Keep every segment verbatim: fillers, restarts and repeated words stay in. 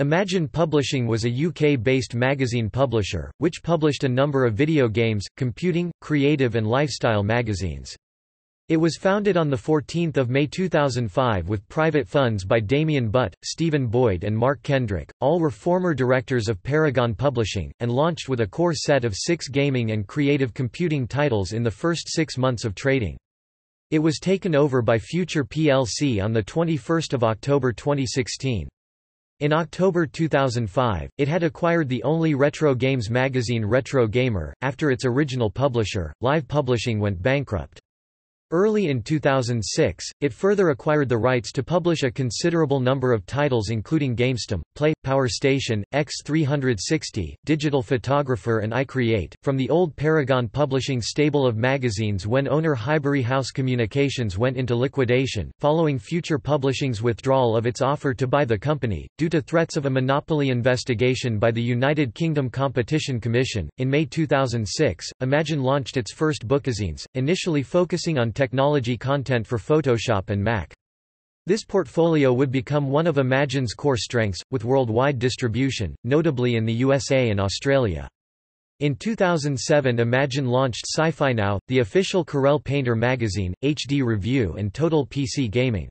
Imagine Publishing was a U K-based magazine publisher, which published a number of video games, computing, creative and lifestyle magazines. It was founded on fourteenth of May two thousand five with private funds by Damian Butt, Stephen Boyd and Mark Kendrick, all were former directors of Paragon Publishing, and launched with a core set of six gaming and creative computing titles in the first six months of trading. It was taken over by Future P L C on twenty-first of October twenty sixteen. In October two thousand five, it had acquired the only retro games magazine Retro Gamer, after its original publisher, Live Publishing, went bankrupt. Early in two thousand six, it further acquired the rights to publish a considerable number of titles including gamesTM, Play, PowerStation, X three sixty, Digital Photographer and iCreate, from the old Paragon Publishing stable of magazines when owner Highbury House Communications went into liquidation, following Future Publishing's withdrawal of its offer to buy the company, due to threats of a monopoly investigation by the United Kingdom Competition Commission. In May two thousand six, Imagine launched its first bookazines, initially focusing on technology content for Photoshop and Mac. This portfolio would become one of Imagine's core strengths, with worldwide distribution, notably in the U S A and Australia. In two thousand seven, Imagine launched Sci-Fi Now, the official Corel Painter magazine, H D Review and Total P C Gaming.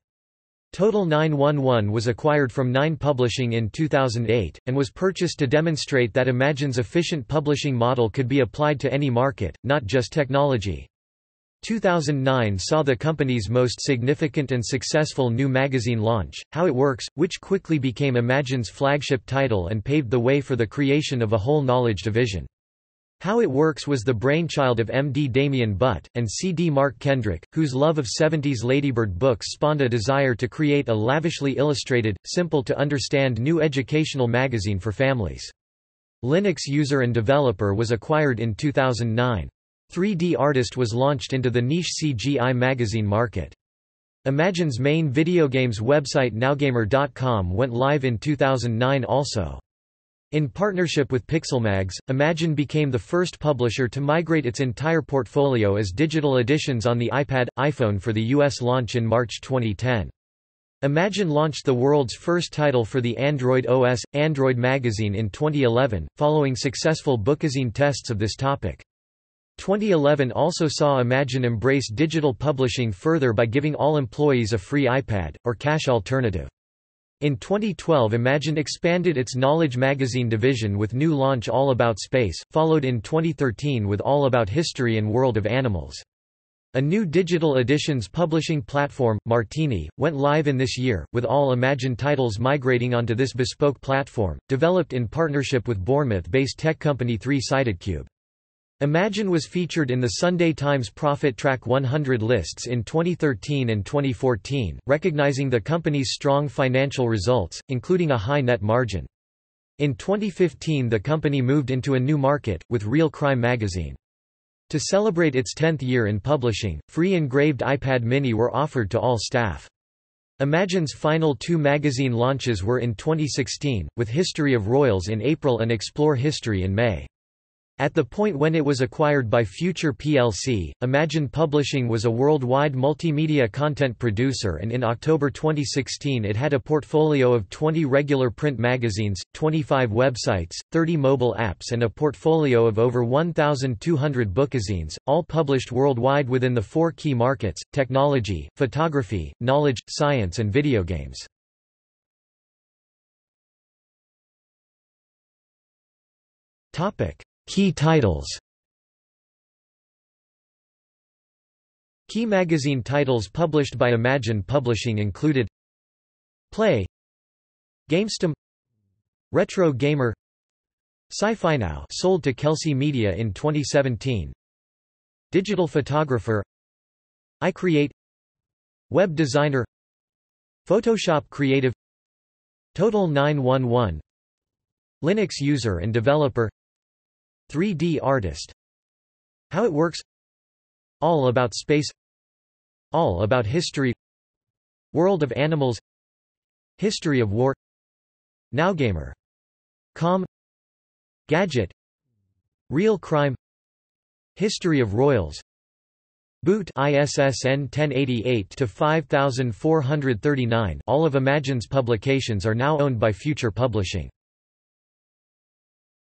Total nine one one was acquired from Nine Publishing in two thousand eight, and was purchased to demonstrate that Imagine's efficient publishing model could be applied to any market, not just technology. two thousand nine saw the company's most significant and successful new magazine launch, How It Works, which quickly became Imagine's flagship title and paved the way for the creation of a whole knowledge division. How It Works was the brainchild of M D Damian Butt, and C D Mark Kendrick, whose love of seventies Ladybird books spawned a desire to create a lavishly illustrated, simple-to-understand new educational magazine for families. Linux User and Developer was acquired in two thousand nine. three D Artist was launched into the niche C G I magazine market. Imagine's main video games website now gamer dot com went live in two thousand nine also. In partnership with Pixelmags, Imagine became the first publisher to migrate its entire portfolio as digital editions on the iPad, iPhone for the U S launch in March twenty ten. Imagine launched the world's first title for the Android O S, Android Magazine in twenty eleven, following successful bookazine tests of this topic. twenty eleven also saw Imagine embrace digital publishing further by giving all employees a free iPad, or cash alternative. In twenty twelve, Imagine expanded its knowledge magazine division with new launch All About Space, followed in twenty thirteen with All About History and World of Animals. A new digital editions publishing platform, Martini, went live in this year, with all Imagine titles migrating onto this bespoke platform, developed in partnership with Bournemouth-based tech company three sided cube. Imagine was featured in the Sunday Times Profit Track one hundred lists in twenty thirteen and twenty fourteen, recognizing the company's strong financial results, including a high net margin. In twenty fifteen, the company moved into a new market, with Real Crime magazine. To celebrate its tenth year in publishing, free engraved iPad mini were offered to all staff. Imagine's final two magazine launches were in twenty sixteen, with History of Royals in April and Explore History in May. At the point when it was acquired by Future P L C, Imagine Publishing was a worldwide multimedia content producer, and in October twenty sixteen it had a portfolio of twenty regular print magazines, twenty-five websites, thirty mobile apps and a portfolio of over one thousand two hundred bookazines, all published worldwide within the four key markets: technology, photography, knowledge, science and video games. Key titles. Key magazine titles published by Imagine Publishing included Play, gamesTM, Retro Gamer, Sci-Fi Now, sold to Kelsey Media in twenty seventeen, Digital Photographer, iCreate, Web Designer, Photoshop Creative, Total nine one one, Linux User and Developer, three D Artist, How It Works, All About Space, All About History, World of Animals, History of War, now gamer dot com, Gadget, Real Crime, History of Royals, Butt I S S N ten eighty-eight to fifty-four thirty-nine. All of Imagine's publications are now owned by Future Publishing.